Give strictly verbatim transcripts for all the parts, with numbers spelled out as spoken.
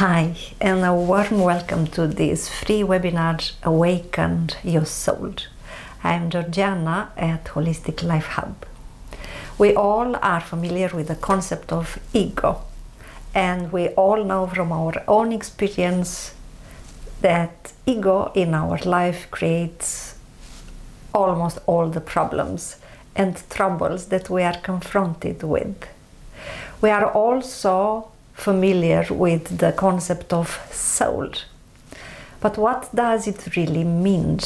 Hi, and a warm welcome to this free webinar, Awaken Your Soul. I'm Georgiana at Holistic Life Hub. We all are familiar with the concept of ego, and we all know from our own experience that ego in our life creates almost all the problems and troubles that we are confronted with. We are also familiar with the concept of soul. But what does it really mean?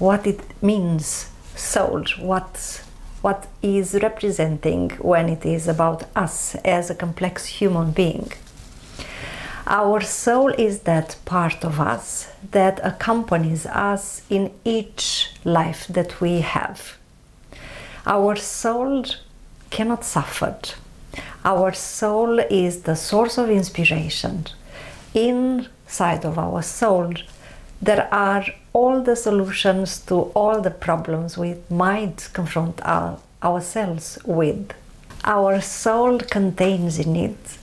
What it means, soul? What, what is representing when it is about us as a complex human being? Our soul is that part of us that accompanies us in each life that we have. Our soul cannot suffer. Our soul is the source of inspiration. Inside of our soul, there are all the solutions to all the problems we might confront our, ourselves with. Our soul contains in it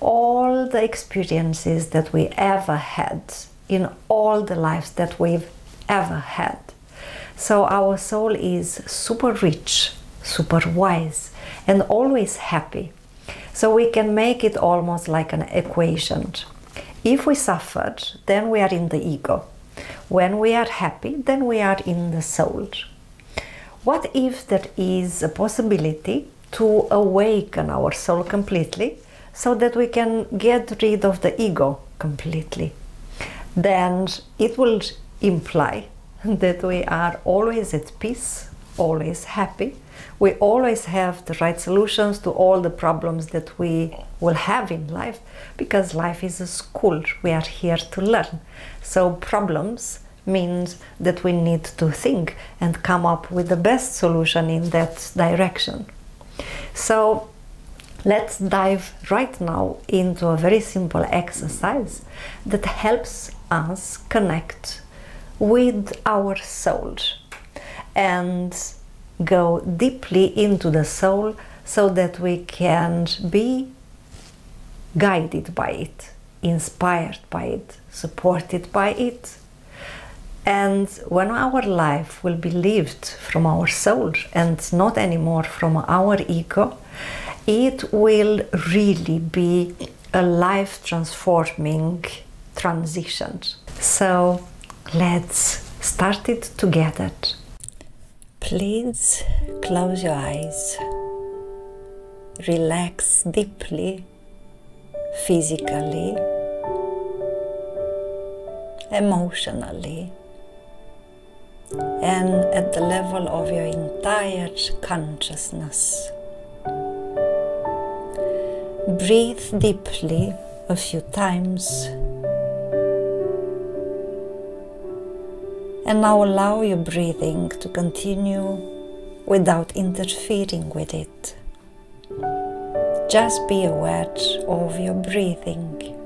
all the experiences that we ever had, in all the lives that we've ever had. So our soul is super rich, super wise, and always happy. So we can make it almost like an equation. If we suffer, then we are in the ego. When we are happy, then we are in the soul. What if there is a possibility to awaken our soul completely so that we can get rid of the ego completely? Then it will imply that we are always at peace, always happy. We always have the right solutions to all the problems that we will have in life, because life is a school. We are here to learn. So problems means that we need to think and come up with the best solution in that direction. So let's dive right now into a very simple exercise that helps us connect with our soul and go deeply into the soul so that we can be guided by it, inspired by it, supported by it. And when our life will be lived from our soul and not anymore from our ego, it will really be a life-transforming transition. So let's start it together. Please close your eyes, relax deeply, physically, emotionally, and at the level of your entire consciousness. Breathe deeply a few times, and now allow your breathing to continue without interfering with it. Just be aware of your breathing.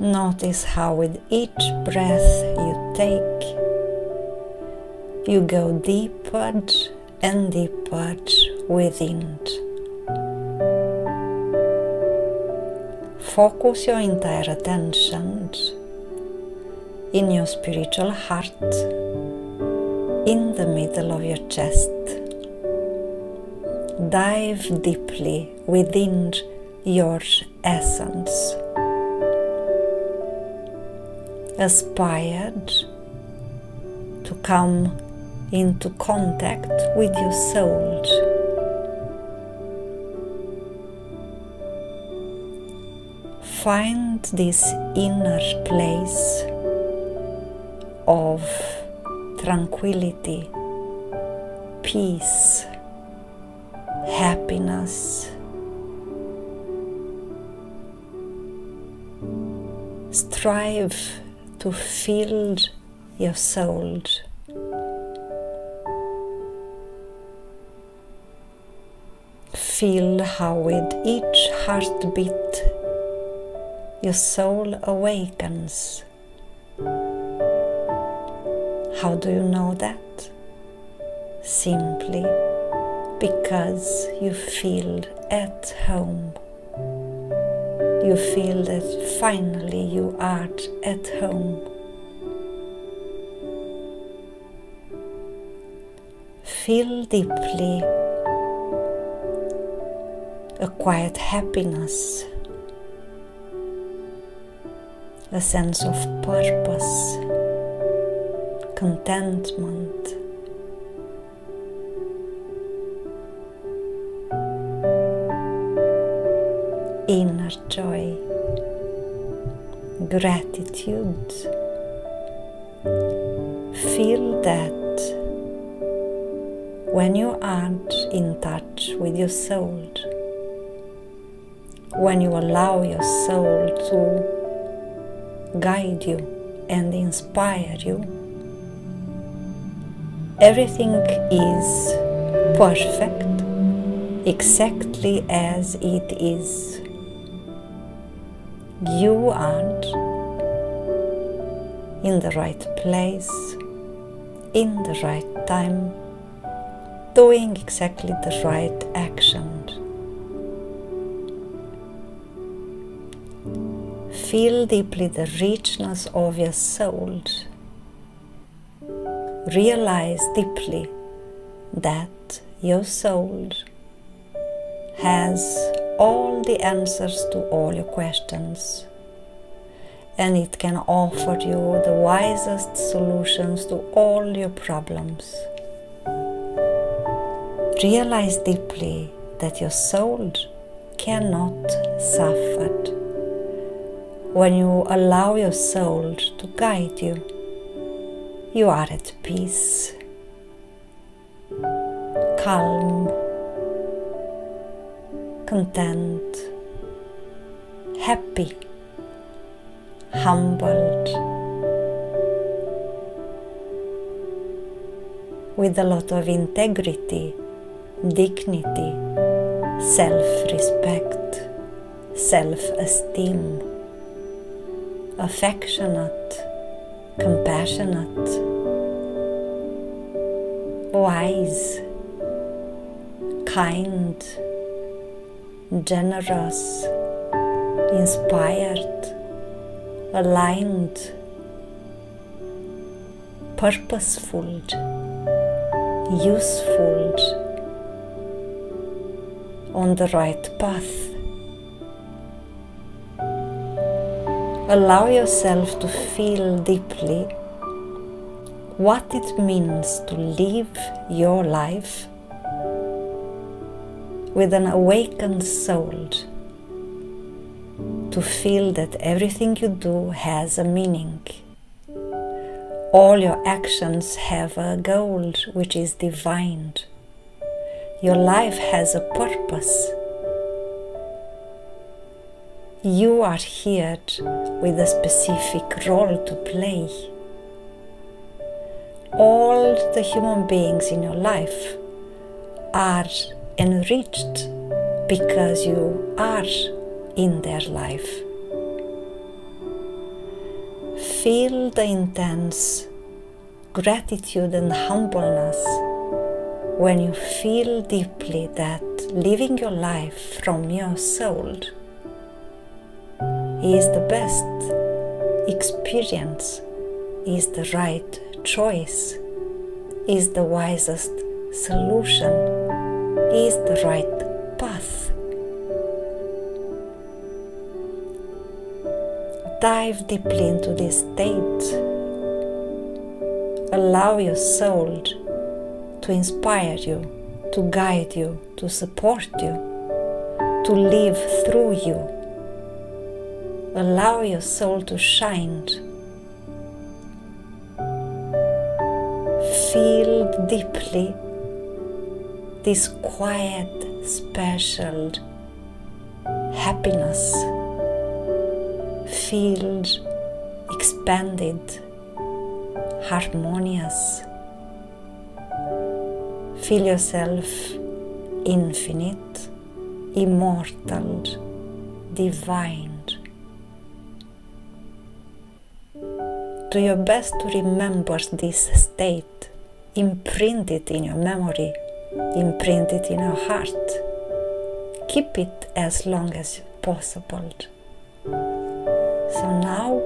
Notice how with each breath you take, you go deeper and deeper within. Focus your entire attention in your spiritual heart, in the middle of your chest. Dive deeply within your essence. Aspire to come into contact with your soul. Find this inner place of tranquility, peace, happiness. Strive to fill your soul. Feel how with each heartbeat your soul awakens. How do you know that? Simply because you feel at home. you feel that finally you are at home. Feel deeply a quiet happiness, a sense of purpose, contentment. Inner joy, gratitude. Feel that when you are in touch with your soul, when you allow your soul to guide you and inspire you, everything is perfect, exactly as it is. You are in the right place, in the right time, doing exactly the right action. Feel deeply the richness of your soul. Realize deeply that your soul has all the answers to all your questions, and it can offer you the wisest solutions to all your problems. Realize deeply that your soul cannot suffer when you allow your soul to guide you. You are at peace, calm, content, happy, humbled, with a lot of integrity, dignity, self-respect, self-esteem, affectionate, compassionate, wise, kind, generous, inspired, aligned, purposeful, useful, on the right path. Allow yourself to feel deeply what it means to live your life with an awakened soul, to feel that everything you do has a meaning. All your actions have a goal which is divine. Your life has a purpose. You are here with a specific role to play. All the human beings in your life are enriched because you are in their life. Feel the intense gratitude and humbleness when you feel deeply that living your life from your soul is the best experience, is the right choice, is the wisest solution, is the right path. Dive deeply into this state. Allow your soul to inspire you, to guide you, to support you, to live through you. Allow your soul to shine. Feel deeply this quiet, special happiness. Feel expanded, harmonious. Feel yourself infinite, immortal, divine. Do your best to remember this state, imprint it in your memory, imprint it in your heart. Keep it as long as possible. So now,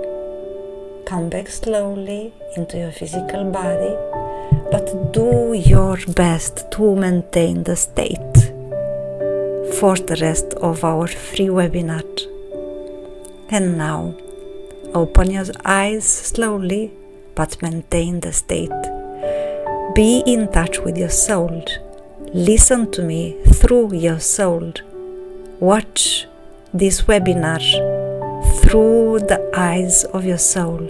come back slowly into your physical body, but do your best to maintain the state for the rest of our free webinar. And now, open your eyes slowly, but maintain the state. Be in touch with your soul. Listen to me through your soul. Watch this webinar through the eyes of your soul.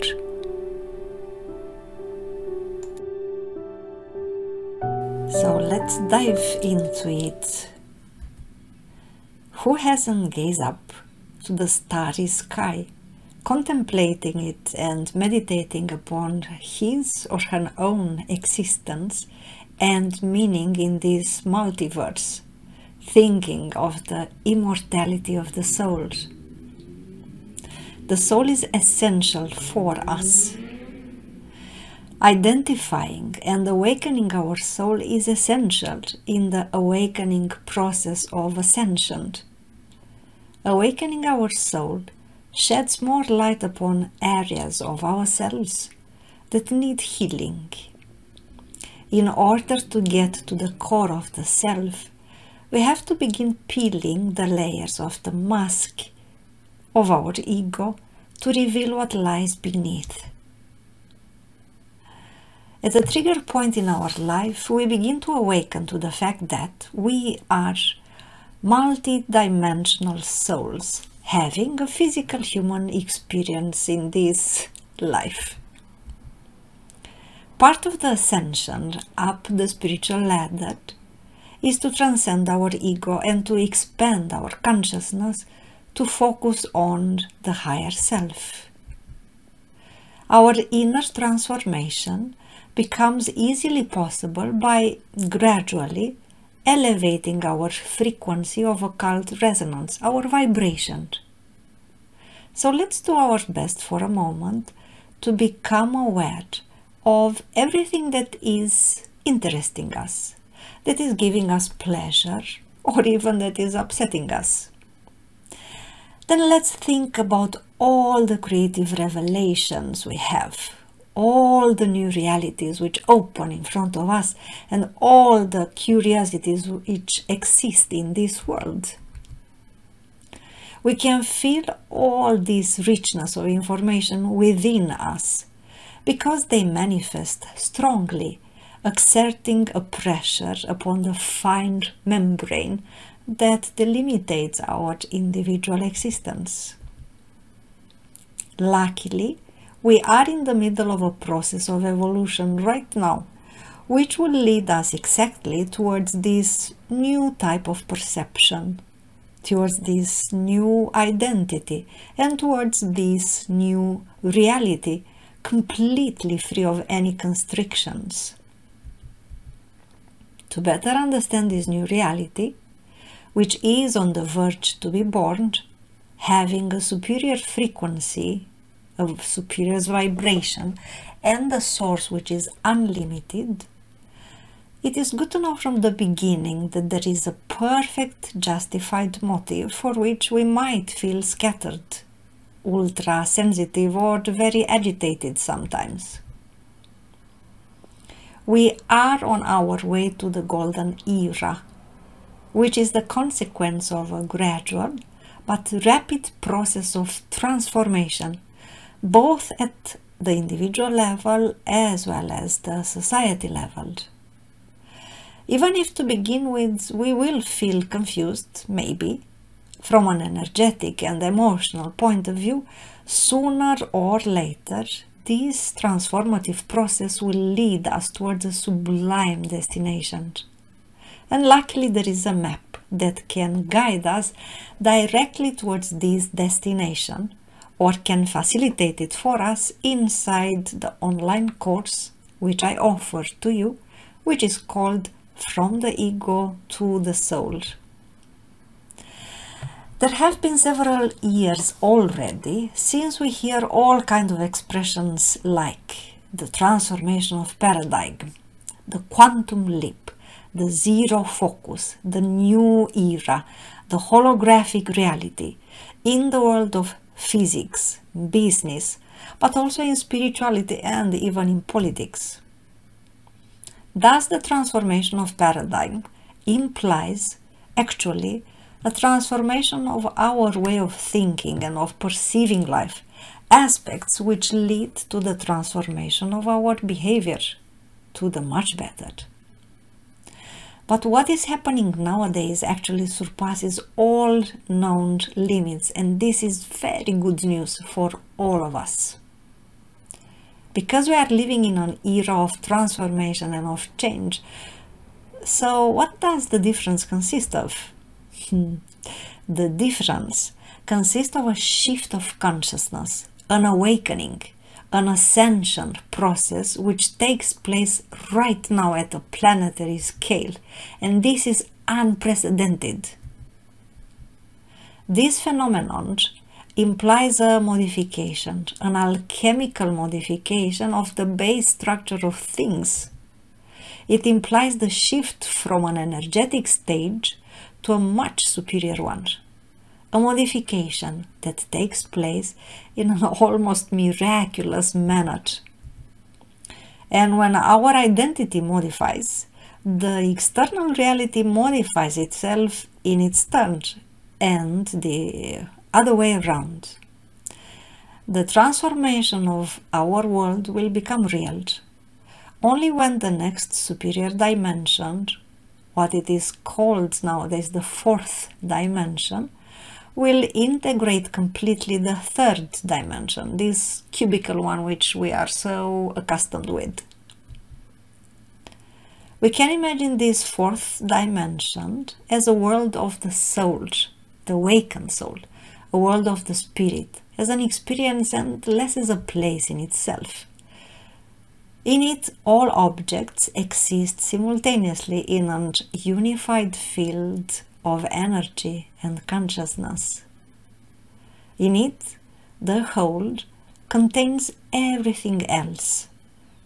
So let's dive into it. Who hasn't gazed up to the starry sky, contemplating it and meditating upon his or her own existence and meaning in this multiverse, thinking of the immortality of the soul? The soul is essential for us. Identifying and awakening our soul is essential in the awakening process of ascension. Awakening our soul sheds more light upon areas of ourselves that need healing. In order to get to the core of the self, we have to begin peeling the layers of the mask of our ego to reveal what lies beneath. At a trigger point in our life, we begin to awaken to the fact that we are multi-dimensional souls having a physical human experience in this life. Part of the ascension up the spiritual ladder is to transcend our ego and to expand our consciousness to focus on the higher self. Our inner transformation becomes easily possible by gradually elevating our frequency of occult resonance, our vibration. So let's do our best for a moment to become aware of everything that is interesting us, that is giving us pleasure, or even that is upsetting us. Then let's think about all the creative revelations we have, all the new realities which open in front of us, and all the curiosities which exist in this world. We can feel all this richness of information within us because they manifest strongly, exerting a pressure upon the fine membrane that delimitates our individual existence. Luckily, we are in the middle of a process of evolution right now, which will lead us exactly towards this new type of perception, towards this new identity, and towards this new reality, completely free of any constrictions. To better understand this new reality, which is on the verge to be born, having a superior frequency, of superior vibration, and the source which is unlimited, it is good to know from the beginning that there is a perfect justified motive for which we might feel scattered, ultra sensitive, or very agitated sometimes. We are on our way to the Golden Era, which is the consequence of a gradual but rapid process of transformation, both at the individual level as well as the society level. Even if to begin with we will feel confused, maybe, from an energetic and emotional point of view, sooner or later this transformative process will lead us towards a sublime destination. And luckily there is a map that can guide us directly towards this destination, or can facilitate it for us inside the online course which I offer to you, which is called From the Ego to the Soul. There have been several years already since we hear all kinds of expressions like the transformation of paradigm, the quantum leap, the zero focus, the new era, the holographic reality in the world of physics, business, but also in spirituality and even in politics. Thus, the transformation of paradigm implies actually a transformation of our way of thinking and of perceiving life, aspects which lead to the transformation of our behavior, to the much better. But what is happening nowadays actually surpasses all known limits, and this is very good news for all of us. Because we are living in an era of transformation and of change, so what does the difference consist of? Hmm. The difference consists of a shift of consciousness, an awakening, an ascension process which takes place right now at a planetary scale, and this is unprecedented. This phenomenon implies a modification, an alchemical modification of the base structure of things. It implies the shift from an energetic stage to a much superior one. A modification that takes place in an almost miraculous manner. And when our identity modifies, the external reality modifies itself in its turn, and the other way around. The transformation of our world will become real only when the next superior dimension, what it is called nowadays the fourth dimension, will integrate completely the third dimension, this cubical one which we are so accustomed with. We can imagine this fourth dimension as a world of the soul, the awakened soul, a world of the spirit, as an experience and less as a place in itself. In it, all objects exist simultaneously in a unified field of energy and consciousness. In it, the whole contains everything else.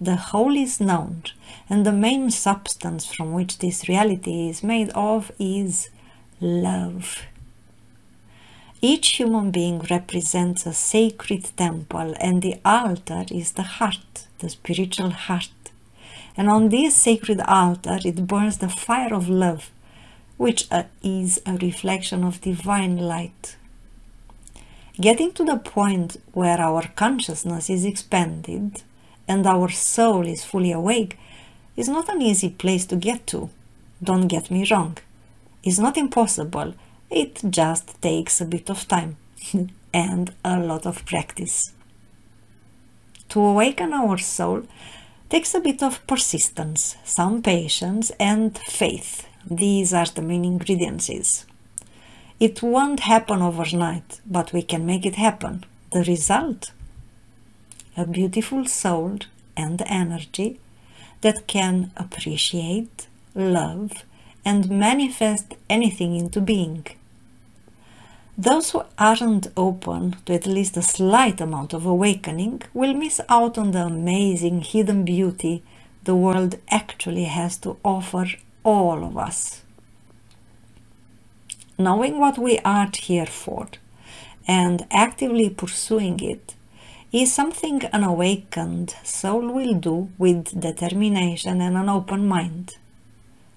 The whole is known, and the main substance from which this reality is made of is love. Each human being represents a sacred temple, and the altar is the heart, the spiritual heart. And on this sacred altar it burns the fire of love, which is a reflection of divine light. Getting to the point where our consciousness is expanded and our soul is fully awake is not an easy place to get to. Don't get me wrong. It's not impossible. It just takes a bit of time and a lot of practice. To awaken our soul takes a bit of persistence, some patience and faith. These are the main ingredients. It won't happen overnight, but we can make it happen. The result? A beautiful soul and energy that can appreciate, love, and manifest anything into being. Those who aren't open to at least a slight amount of awakening will miss out on the amazing hidden beauty the world actually has to offer all of us. Knowing what we are here for and actively pursuing it is something an awakened soul will do with determination and an open mind.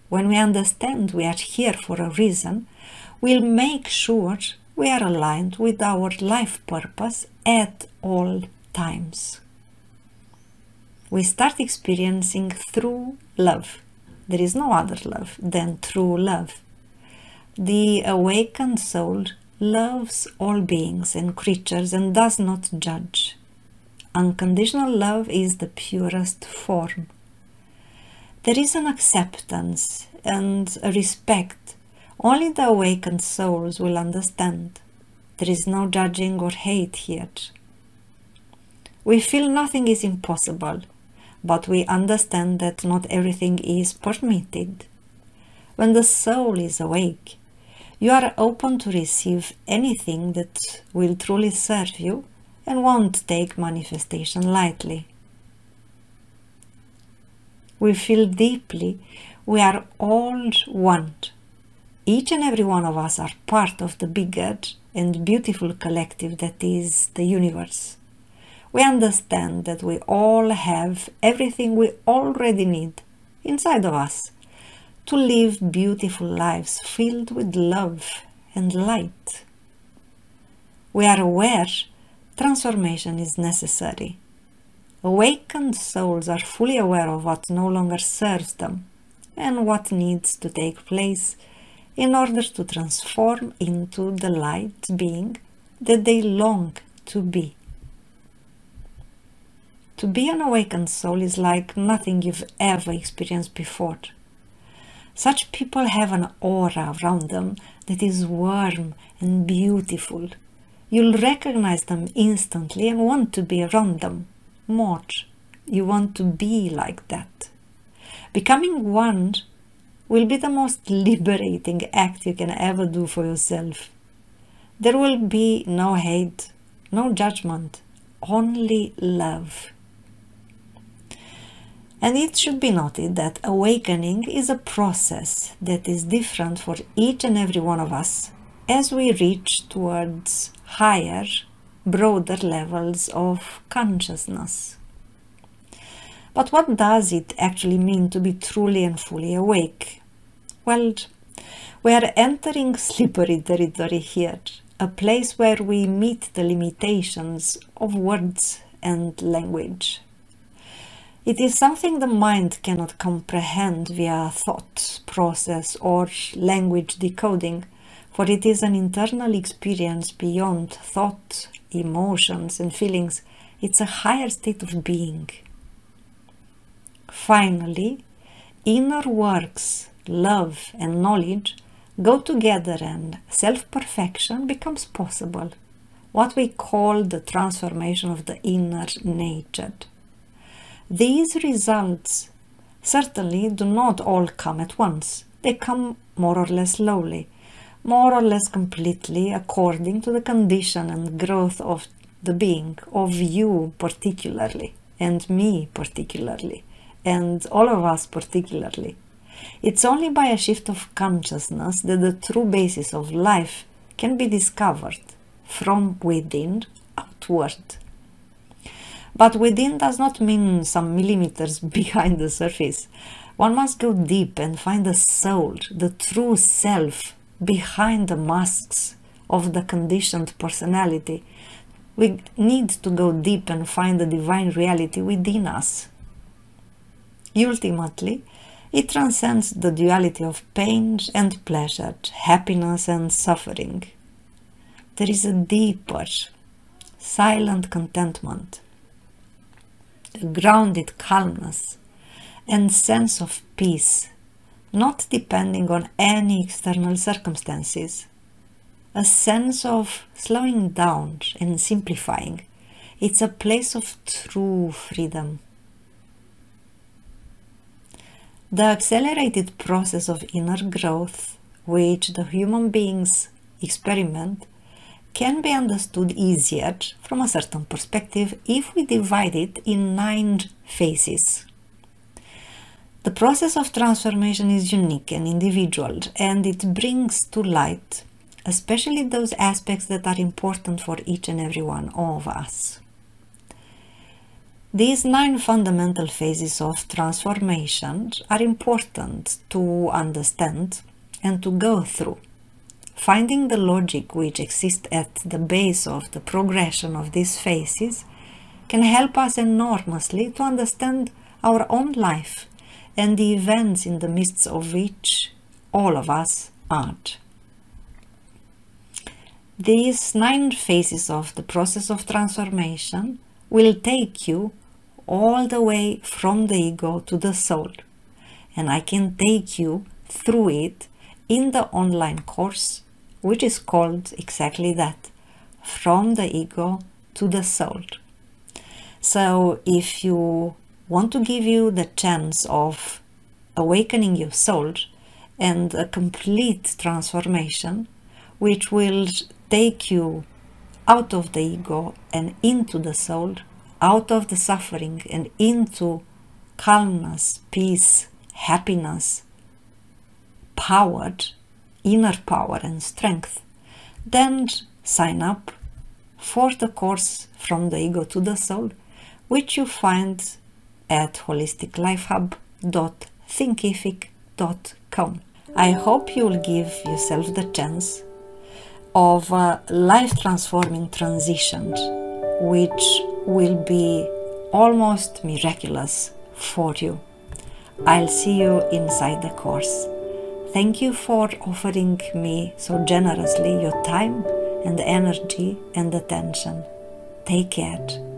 When we understand we are here for a reason, we'll make sure we are aligned with our life purpose at all times. We start experiencing through love. There is no other love than true love. The awakened soul loves all beings and creatures and does not judge. Unconditional love is the purest form. There is an acceptance and a respect only the awakened souls will understand. There is no judging or hate here. We feel nothing is impossible, but we understand that not everything is permitted. When the soul is awake, you are open to receive anything that will truly serve you and won't take manifestation lightly. We feel deeply we are all one. Each and every one of us are part of the bigger and beautiful collective that is the universe. We understand that we all have everything we already need inside of us to live beautiful lives filled with love and light. We are aware transformation is necessary. Awakened souls are fully aware of what no longer serves them and what needs to take place in order to transform into the light being that they long to be. To be an awakened soul is like nothing you've ever experienced before. Such people have an aura around them that is warm and beautiful. You'll recognize them instantly and want to be around them more. You want to be like that. Becoming one will be the most liberating act you can ever do for yourself. There will be no hate, no judgment, only love. And it should be noted that awakening is a process that is different for each and every one of us as we reach towards higher, broader levels of consciousness. But what does it actually mean to be truly and fully awake? Well, we are entering slippery territory here, a place where we meet the limitations of words and language. It is something the mind cannot comprehend via thought process or language decoding, for it is an internal experience beyond thought, emotions and feelings. It's a higher state of being. Finally, inner works, love and knowledge go together and self-perfection becomes possible, what we call the transformation of the inner nature. These results certainly do not all come at once. They come more or less slowly, more or less completely according to the condition and growth of the being, of you particularly, and me particularly, and all of us particularly. It's only by a shift of consciousness that the true basis of life can be discovered from within outward. But within does not mean some millimeters behind the surface. One must go deep and find the soul, the true self, behind the masks of the conditioned personality. We need to go deep and find the divine reality within us. Ultimately, it transcends the duality of pain and pleasure, happiness and suffering. There is a deeper, silent contentment, a grounded calmness and sense of peace, not depending on any external circumstances. A sense of slowing down and simplifying. It's a place of true freedom. The accelerated process of inner growth, which the human beings experiment, can be understood easier from a certain perspective if we divide it in nine phases. The process of transformation is unique and individual, and it brings to light, especially those aspects that are important for each and every one of us. These nine fundamental phases of transformation are important to understand and to go through, finding the logic which exists at the base of the progression of these phases can help us enormously to understand our own life and the events in the midst of which all of us are. These nine phases of the process of transformation will take you all the way from the ego to the soul, and I can take you through it in the online course, which is called exactly that, From the Ego to the Soul. So if you want to give you the chance of awakening your soul and a complete transformation, which will take you out of the ego and into the soul, out of the suffering and into calmness, peace, happiness, power, inner power and strength, then sign up for the course From the Ego to the Soul, which you find at holistic life hub dot thinkific dot com. I hope you'll give yourself the chance of uh, life-transforming transitions, which will be almost miraculous for you. I'll see you inside the course. Thank you for offering me so generously your time and energy and attention. Take care.